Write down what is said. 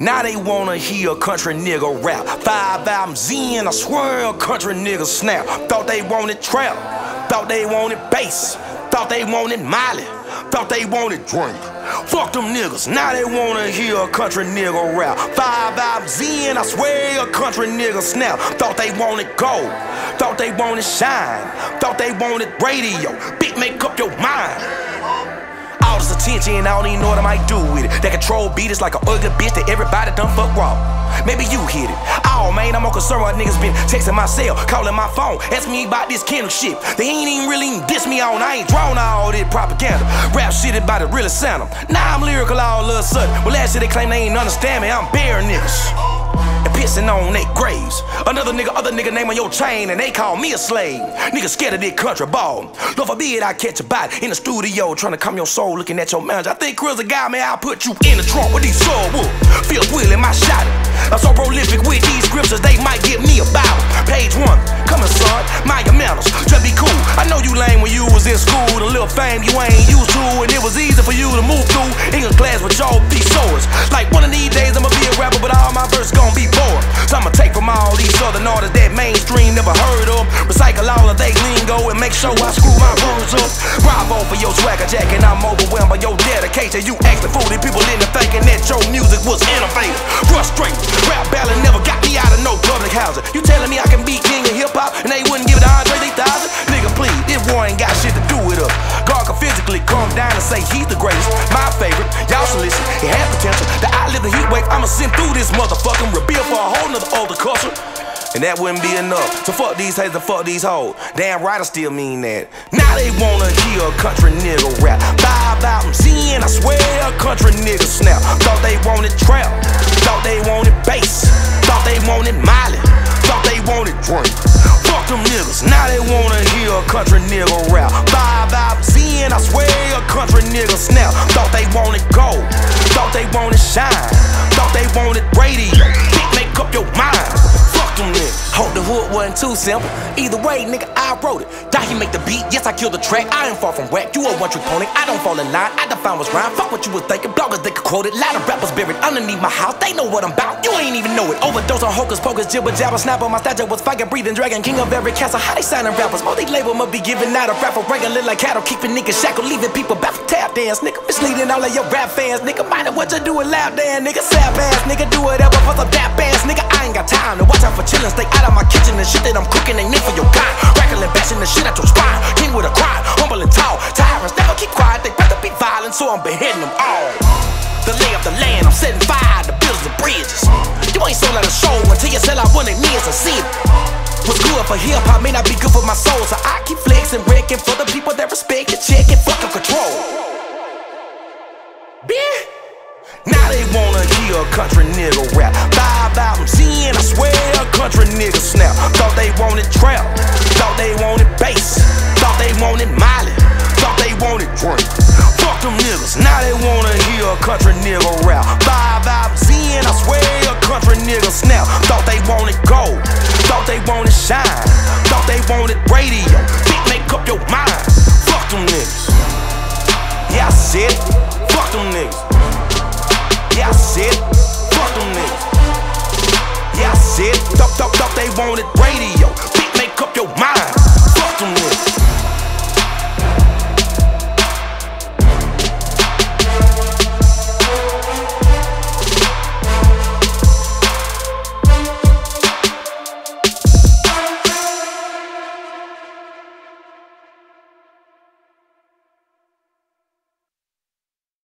Now they wanna hear a country nigga rap. 5 albums in, I swear a country nigga snap. Thought they wanted trap, thought they wanted bass, thought they wanted Molly, thought they wanted drink. Fuck them niggas, now they wanna hear a country nigga rap. 5 albums in, I swear a country nigga snap. Thought they wanted gold, thought they wanted shine, thought they wanted radio. Bitch, make up your mind. All this attention, I don't even know what I might do with it. That control beat is like an ugly bitch that everybody done fuck raw. Maybe you hit it. Oh man, I'm all concerned why niggas been texting my cell, calling my phone, asking me about this Kendrick shit. They ain't even really diss me on. I ain't drawn all this propaganda. Rap shit about it really sound them. Now I'm lyrical all of a sudden. Well, last year they claim they ain't understand me. I'm bare niggas and pissing on their graves. Another nigga, other nigga name on your chain, and they call me a slave. Niggas scared of this country ball. Lord forbid I catch a body in the studio trying to calm your soul, looking at your manager. I think Chris a guy, man, I'll put you in the trunk with these subwoofers. Feel Will in my shot. I'm so prolific with these scriptures, they might give me a Bible. Page 1, coming son, mind your manners, just be cool. I know you lame when you was in school, the little fame you ain't used to, and it was easy for you to move through English class with your thesaurus. Like one of these days I'ma be a rapper, but all my verses gonna be boring. So I'ma take from all these southern artists that mainstream never heard of, recycle all of they lingo, and make sure I screw my words up. Bravo for your swagger jack, and I'm overwhelmed by your dedication. You acting fool, these people into thinking that your music was innovative. Frustrated, rap ballad never got me out of no public housing. You telling me I can be king of hip hop and they wouldn't give it to Andre 3000? Nigga, please, this war ain't got shit to do with us. God can physically come down and say he's the greatest. My favorite, y'all should listen, it has potential. The outlive the heat wave, I'ma send through this motherfucking rebuild for a whole nother older culture. And that wouldn't be enough. So fuck these haters and fuck these hoes. Damn right I still mean that. Now they wanna hear a country nigga rap. 5 albums in, I swear a country nigga snap. Thought they wanted trap, thought they wanted bass, thought they wanted Molly, thought they wanted drink. Fuck them niggas, now they wanna hear a country nigga rap. 5 albums in, I swear a country nigga snap. Thought they wanted gold, thought they wanted shine, thought they wanted radio. Bitch, make up your mind. Hope the hood wasn't too simple. Either way, nigga, I wrote it. Document make the beat, yes, I killed the track. I ain't far from rap, you a one-trick pony. I don't fall in line, I define what's rhyme. Fuck what you was thinking, bloggers, they could quote it. Lot of rappers buried underneath my house, they know what I'm about. You ain't even know it. Overdose on hocus pocus, jibber jabber, snap on my stature was fire, breathing dragon, king of every castle. How they signing rappers? Most they label must be giving out a rapper, regular like cattle, keeping niggas shackled, leaving people baffled. Tap dance, nigga, misleading all of your rap fans, nigga. Mind what you do, a lap dance, nigga, sap ass, nigga, do whatever for some dap ass, nigga. I ain't got time to watch out for chillin', stay out of my kitchen. The shit that I'm cooking ain't meant for your kind. Rackling, bashing the shit out your spine. King with a crime, humble and tall. Tyrants never keep quiet, they better be violent, so I'm beheading them all. The lay of the land, I'm setting fire to builds and bridges. You ain't sold out a show until you sell out one of me as a sin. What's good for hip hop may not be good for my soul, so I keep flexing, wrecking for the people that respect it, check it, fucking control. Bitch. Now they wanna hear a country nigga rap. 5 albums in, I swear a country nigga snap. Thought they wanted trap, thought they wanted bass, thought they wanted Molly, thought they wanted drink. Fuck them niggas, now they wanna hear a country nigga rap. 5 albums